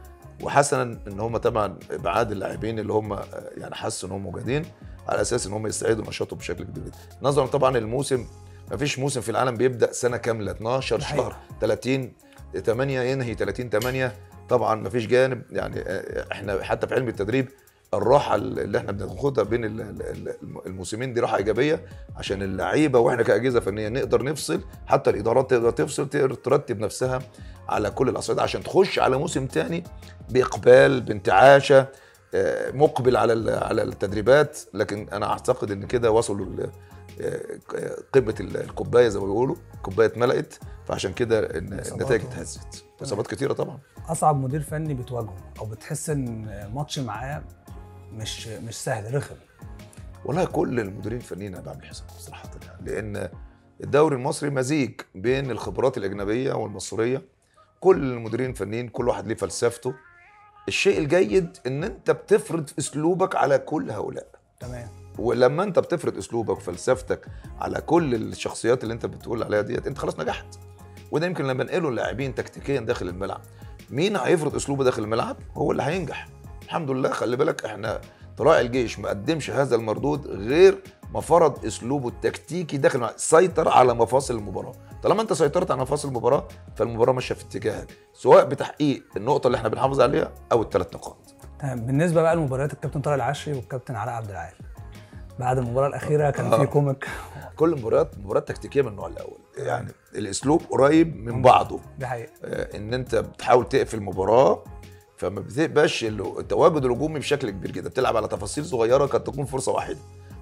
وحسنا ان هم طبعا ابعاد اللاعبين اللي هم يعني حسوا ان هم موجودين على اساس ان هم يستعيدوا نشاطهم بشكل كبير جدا. نظرا طبعا الموسم، ما فيش موسم في العالم بيبدا سنه كامله 12 شهر، 30/8 ينهي 30/8. طبعا ما فيش جانب، يعني احنا حتى في علم التدريب الراحه اللي احنا بناخدها بين الموسمين دي راحه ايجابيه عشان اللعيبه، واحنا كاجهزه فنيه نقدر نفصل، حتى الادارات تقدر تفصل، تقدر ترتب نفسها على كل الاصعده عشان تخش على موسم تاني باقبال، بانتعاشه، مقبل على التدريبات. لكن انا اعتقد ان كده وصلوا قمه الكوبايه زي ما بيقولوا، الكوبايه اتملقت، فعشان كده النتائج اتهزت، اصابات كتيره طبعا. اصعب مدير فني بتواجهه او بتحس ان ماتش معاه مش سهل، رخم؟ والله كل المديرين الفنيين انا بعمل حساب صراحه، يعني لان الدوري المصري مزيج بين الخبرات الاجنبيه والمصريه. كل المديرين الفنيين كل واحد ليه فلسفته. الشيء الجيد ان انت بتفرض اسلوبك على كل هؤلاء. تمام. ولما انت بتفرض اسلوبك وفلسفتك على كل الشخصيات اللي انت بتقول عليها ديت، انت خلاص نجحت. وده يمكن لما نقله اللاعبين تكتيكيا داخل الملعب، مين هيفرض اسلوبه داخل الملعب هو اللي هينجح. الحمد لله. خلي بالك احنا طلائع الجيش ما قدمش هذا المردود غير ما فرض اسلوبه التكتيكي داخل الملعب، سيطر على مفاصل المباراه. طالما انت سيطرت على مفاصل المباراه فالمباراه ماشيه في اتجاهك، سواء بتحقيق النقطه اللي احنا بنحافظ عليها او ال3 نقاط. تمام. بالنسبه بقى لمباريات الكابتن طارق العشري والكابتن علاء عبد العال، بعد المباراه الاخيره كان في كوميك. كل مباريات تكتيكيه من النوع الاول، يعني الاسلوب قريب من بعضه. دي حقيقه. ان انت بتحاول تقفل المباراه فما بتبقاش التواجد الهجومي بشكل كبير جدا، بتلعب على تفاصيل صغيره. قد تكون فرصه واحده،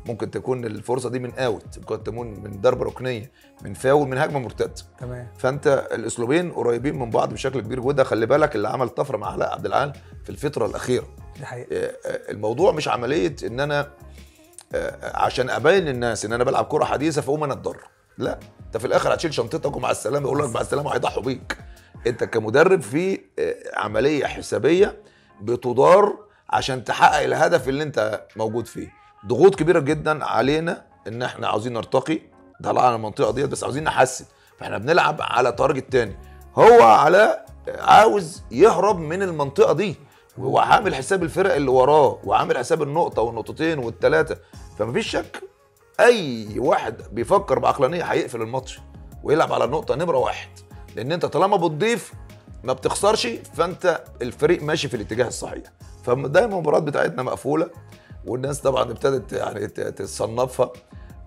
ممكن تكون الفرصه دي من اوت، ممكن تكون من ضربه ركنيه، من فاول، من هجمه مرتده. تمام. فانت الاسلوبين قريبين من بعض بشكل كبير، وده خلي بالك اللي عمل طفره مع علاء عبد العال في الفتره الاخيره. دي حقيقه. الموضوع مش عمليه ان انا عشان ابين للناس ان انا بلعب كره حديثه فاقوم انا اتضرر، لا، انت في الاخر هتشيل شنطتك ومع السلامه، يقول لك مع السلامه وهيضحوا بيك. انت كمدرب في عمليه حسابيه بتدار عشان تحقق الهدف اللي انت موجود فيه. ضغوط كبيره جدا علينا ان احنا عاوزين نرتقي، طلعنا المنطقه ديت بس عاوزين نحسن، فاحنا بنلعب على تارجت تاني. هو على عاوز يهرب من المنطقه دي، وهو عامل حساب الفرق اللي وراه، وعامل حساب النقطه والنقطتين والثلاثه. فمفيش شك اي واحد بيفكر بعقلانيه هيقفل الماتش ويلعب على النقطه نمره 1، لان انت طالما بتضيف ما بتخسرش، فانت الفريق ماشي في الاتجاه الصحيح. فدايما المباريات بتاعتنا مقفوله، والناس طبعا ابتدت يعني تصنفها.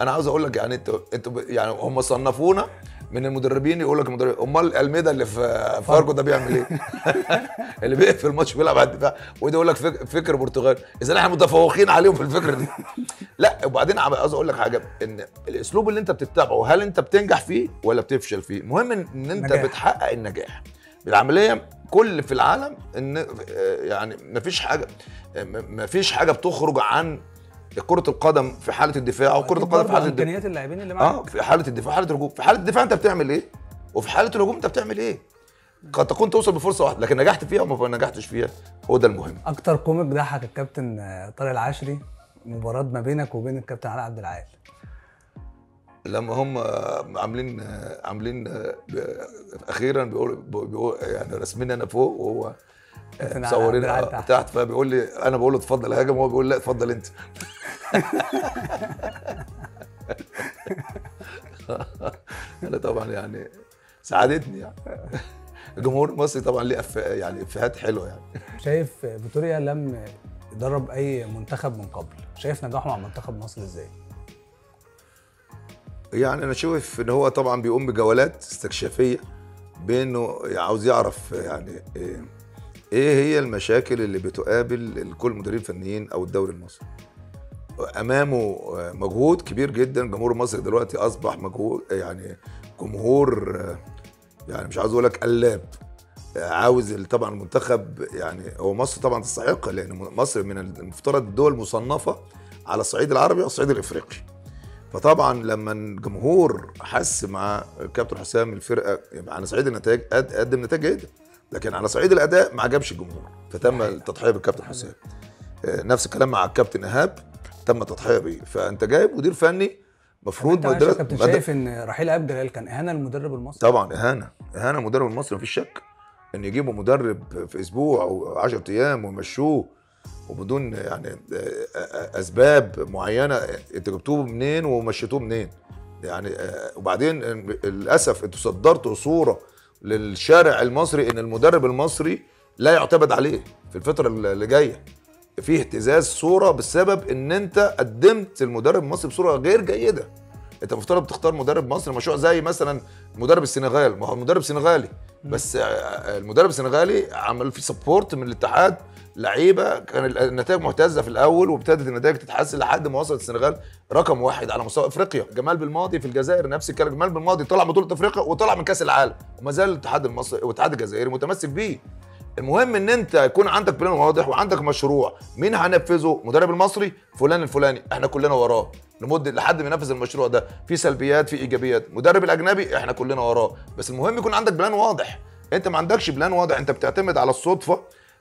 انا عاوز اقول لك يعني انتوا يعني هم صنفونا من المدربين، يقول لك المدرب امال الميدا اللي في فاركو ده بيعمل ايه؟ اللي بيقفل الماتش بيلعب على الدفاع، وده يقول لك فكر برتغالي. اذا احنا متفوقين عليهم في الفكره دي. لا، وبعدين عاوز اقول لك حاجه، ان الاسلوب اللي انت بتتبعه هل انت بتنجح فيه ولا بتفشل فيه؟ المهم ان انت نجاح. بتحقق النجاح بالعمليه. كل في العالم ان يعني مفيش حاجه بتخرج عن كرة القدم في حالة الدفاع، وكرة القدم في حالة الدفاع، امكانيات اللاعبين اللي معاك في حالة الدفاع، حالة الهجوم. في حالة الدفاع انت بتعمل ايه؟ وفي حالة الهجوم انت بتعمل ايه؟ قد تكون توصل بفرصة واحدة، لكن نجحت فيها وما نجحتش فيها، هو ده المهم. أكتر كوميك ضحك الكابتن طارق العشري مباراة ما بينك وبين الكابتن علاء عبد العال. لما هم عاملين اخيرا بيقول يعني رسمين انا فوق وهو مصورين تحت، فبيقول لي انا بقول له اتفضل هاجم وهو بيقول لا اتفضل انت. انا طبعا يعني ساعدتني يعني. الجمهور المصري طبعا ليه يعني افيهات حلوه يعني. شايف فيتوريا لم يدرب اي منتخب من قبل، شايف نجاحه مع منتخب مصر ازاي؟ يعني انا شايف ان هو طبعا بيقوم بجولات استكشافيه بانه عاوز يعرف يعني ايه هي المشاكل اللي بتقابل كل مديرين فنيين او الدوري المصري. امامه مجهود كبير جدا، جمهور مصر دلوقتي اصبح مجهود يعني جمهور يعني مش عاوز اقول لك قلاب، عاوز طبعا المنتخب يعني هو مصر طبعا تستحق، لان مصر من المفترض الدول مصنفه على الصعيد العربي والصعيد الافريقي. فطبعا لما الجمهور حس مع كابتن حسام الفرقه يعني على صعيد النتائج قدم نتائج جيده، لكن على صعيد الاداء ما عجبش الجمهور فتم تضحيه بالكابتن حسام. نفس الكلام مع الكابتن ايهاب تم تضحيه بيه. فانت جايب مدير فني مفروض كابتن شايف ان رحيل عبد العال كان اهانه للمدرب المصري؟ طبعا اهانه المدرب المصري مفيش شك، ان يجيبوا مدرب في اسبوع او 10 ايام ويمشوه وبدون يعني اسباب معينه. انت جبتوه منين ومشيتوه منين يعني؟ وبعدين للاسف انتوا صدرتوا صوره للشارع المصري ان المدرب المصري لا يعتمد عليه في الفتره اللي جايه. في اهتزاز صوره بسبب ان انت قدمت المدرب المصري بصوره غير جيده. انت المفترض تختار مدرب مصري مشروع زي مثلا مدرب السنغال، ما هو مدرب سنغالي بس المدرب السنغالي عمل فيه سبورت من الاتحاد لعيبه، كان النتائج مهتزه في الاول وابتدت النتائج تتحسن لحد ما وصلت السنغال رقم واحد على مستوى افريقيا. جمال بالماضي في الجزائر نفس الكلام، جمال بالماضي طلع بطوله افريقيا وطلع من كاس العالم وما زال الاتحاد المصري والاتحاد الجزائري متمسك بيه. المهم ان انت يكون عندك بلان واضح وعندك مشروع، مين هنفذه؟ مدرب المصري فلان الفلاني احنا كلنا وراه لمده لحد ما ينفذ المشروع ده، في سلبيات في ايجابيات. مدرب الاجنبي احنا كلنا وراه، بس المهم يكون عندك بلان واضح. انت ما عندكش بلان واضح، انت بتعتمد على الصدفه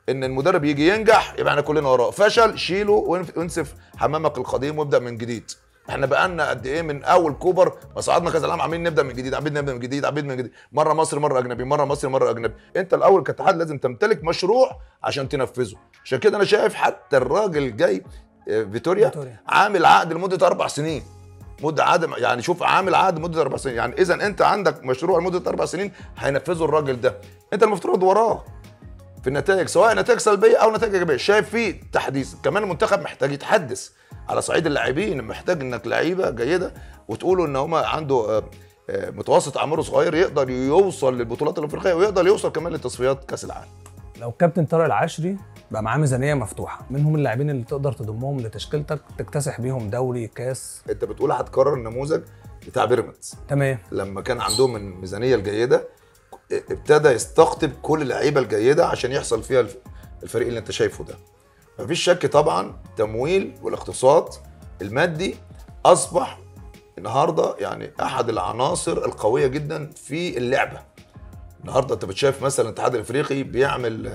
ان المدرب يجي ينجح يبقى احنا كلنا وراه، فشل شيله وانسف حمامك القديم وابدا من جديد. احنا بقالنا قد ايه من اول كوبر ما صعدنا كاس العالم عاملين نبدا من جديد، مره مصر مره اجنبي، انت الاول كاتحاد لازم تمتلك مشروع عشان تنفذه. عشان كده انا شايف حتى الراجل جاي فيتوريا عامل عقد لمده 4 سنين، مده عقد يعني شوف عامل عقد مده 4 سنين، يعني اذا انت عندك مشروع لمده 4 سنين هينفذه الراجل ده، انت المفترض وراه في النتائج سواء نتائج سلبيه او نتائج ايجابيه. شايف فيه تحديث كمان، المنتخب محتاج يتحدث على صعيد اللاعبين، محتاج انك لعيبه جيده وتقولوا ان هم عنده متوسط اعماره صغير يقدر يوصل للبطولات الافريقيه ويقدر يوصل كمان لتصفيات كاس العالم. لو كابتن طارق العشري بقى معاه ميزانيه مفتوحه، منهم اللاعبين اللي تقدر تضمهم لتشكيلتك تكتسح بيهم دوري كاس؟ انت بتقول هتكرر النموذج بتاع بيراميدز، تمام، لما كان عندهم الميزانيه الجيده ابتدى يستقطب كل اللعيبه الجيده عشان يحصل فيها الفريق اللي انت شايفه ده. مفيش شك طبعا التمويل والاقتصاد المادي اصبح النهارده يعني احد العناصر القويه جدا في اللعبه. النهارده انت بتشايف مثلا الاتحاد الافريقي بيعمل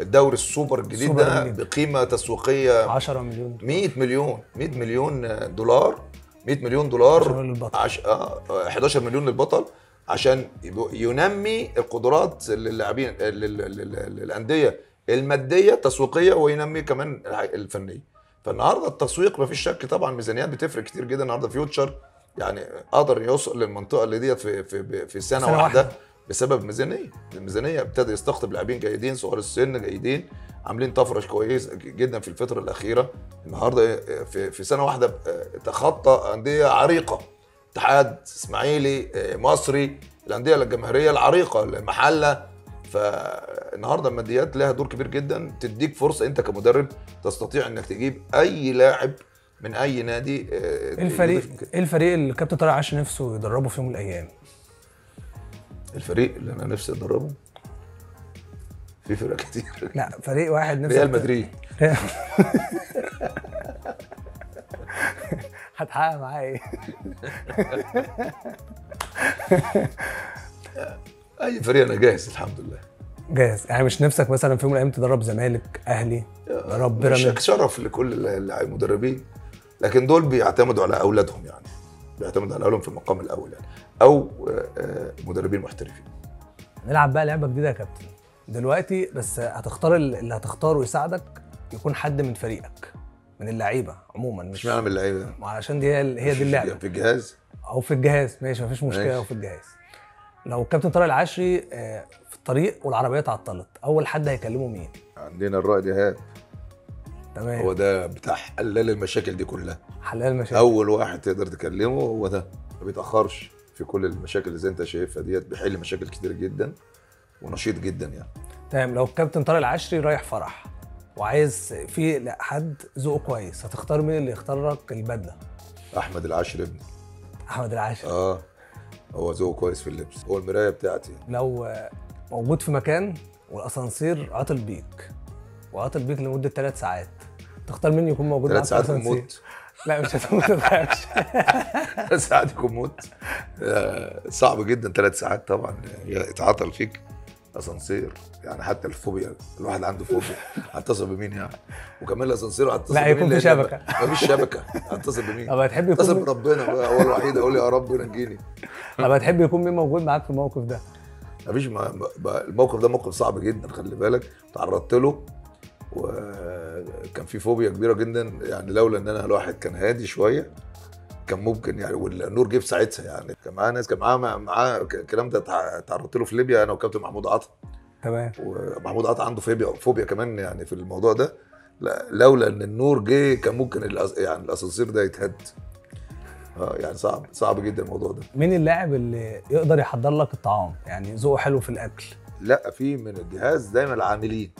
الدوري السوبر الجديد ده بقيمه تسويقيه 10 مليون، 100 مليون دولار، 100 مليون دولار، 11 مليون للبطل عشان ينمي القدرات للاعبين للانديه الماديه التسويقيه وينمي كمان الفنيه. فالنهارده التسويق مفيش شك طبعا ميزانيات بتفرق كتير جدا. النهارده فيوتشر يعني قدر يوصل للمنطقه اللي ديت في سنه واحده بسبب ميزانيه. الميزانيه ابتدى يستقطب لاعبين جيدين صغار السن جيدين عاملين طفره كويسه جدا في الفتره الاخيره. النهارده في سنه واحده تخطى انديه عريقه، اتحاد، اسماعيلي، مصري، الانديه الجماهيريه العريقه، المحله. فالنهارده الماديات لها دور كبير جدا، تديك فرصه انت كمدرب تستطيع انك تجيب اي لاعب من اي نادي. الفريق اللي كابتن طارق العشري نفسه يدربه في يوم من الايام؟ الفريق اللي انا نفسي ادربه في فرق كتير، لا فريق واحد نفسي، ريال مدريد. هتحقق معاه ايه؟ اي فريق انا جاهز الحمد لله. جاهز يعني؟ مش نفسك مثلا في يوم من الايام تدرب زمالك، اهلي، تدرب بيراميدز؟ شرف لكل المدربين، لكن دول بيعتمدوا على اولادهم يعني. بيعتمد على اولهم في المقام الاول يعني، او مدربين محترفين. هنلعب بقى لعبه جديده يا كابتن دلوقتي، بس هتختار اللي هتختاره يساعدك يكون حد من فريقك، من اللعيبه عموما. مش اشمعنى من اللعيبه؟ علشان دي هي دي اللعبه. في الجهاز او في الجهاز، ماشي مفيش مشكله. في الجهاز لو الكابتن طارق العشري في الطريق والعربيه اتعطلت، اول حد هيكلمه مين؟ عندنا الرائد ايهاب. تمام، هو ده بتاع حلال المشاكل دي كلها. حلال المشاكل، اول واحد تقدر تكلمه هو ده، ما بيتاخرش في كل المشاكل اللي زي انت شايفها ديت، بيحل مشاكل كتير جدا ونشيط جدا يعني. تمام، لو الكابتن طارق العشري رايح فرح وعايز في حد ذوقه كويس، هتختار مين اللي يختار لك البدله؟ احمد العاشر. ابني احمد العاشر هو ذوقه كويس في اللبس، هو المرايه بتاعتي. لو موجود في مكان والاسانسير عطل بيك لمده 3 ساعات، تختار مين يكون موجود معاك؟ 3 ساعات موت. لا مش هتموت، ما تخافش. 3 ساعات يكون موت صعب جدا. 3 ساعات طبعا اتعطل فيك اسانسير يعني، حتى الفوبيا الواحد عنده فوبيا، هتصل بمين يعني؟ وكمان الاسانسير هتصل بمين؟ لا يكون في شبكه. مفيش شبكه، هتصل بمين؟ طب هتحب يكون اتصل بربنا بقى، هو الوحيد. اقول يا رب نجيني. طب هتحب يكون مين موجود معاك في الموقف ده؟ مفيش. الموقف ده موقف صعب جدا، خلي بالك، تعرضت له وكان في فوبيا كبيره جدا يعني. لولا ان انا الواحد كان هادي شويه كان ممكن يعني، والنور جه في ساعتها يعني. كان معاه ناس، كان معاه الكلام ده اتعرضت له في ليبيا انا وكابتن محمود عطا. تمام، ومحمود عطا عنده فوبيا كمان يعني في الموضوع ده. لولا ان النور جه كان ممكن يعني الاسانسير ده يتهد يعني. صعب جدا الموضوع ده. مين اللاعب اللي يقدر يحضر لك الطعام يعني ذوقه حلو في الاكل؟ لا، في من الجهاز دايما العاملين.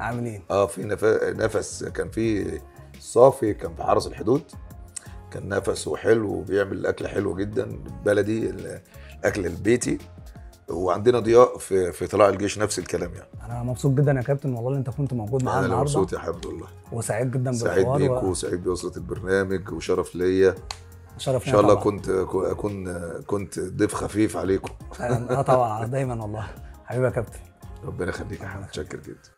عاملين في نفس كان في صافي، كان في حرس الحدود، كان نفسه حلو وبيعمل اكل حلو جدا بلدي، الاكل البيتي. وعندنا ضياء في طلائع الجيش نفس الكلام يعني. انا مبسوط جدا يا كابتن والله اللي انت كنت موجود معانا النهارده. انا مبسوط يا حبيبي والله، وسعيد جدا بالحوار. سعيد بيك وسعيد بوصلة البرنامج، وشرف ليا. شرفنا ان شاء الله. طبعا. كنت ضيف خفيف عليكم. طبعا دايما والله. حبيبي يا كابتن، ربنا يخليك يا حبيبي، متشكر جدا.